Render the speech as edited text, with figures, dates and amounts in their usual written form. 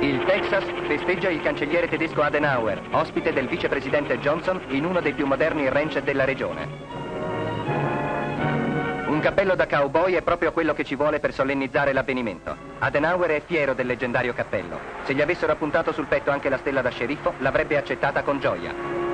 Il Texas festeggia il cancelliere tedesco Adenauer, ospite del vicepresidente Johnson in uno dei più moderni ranch della regione. Un cappello da cowboy è proprio quello che ci vuole per solennizzare l'avvenimento. Adenauer è fiero del leggendario cappello. Se gli avessero appuntato sul petto anche la stella da sceriffo, l'avrebbe accettata con gioia.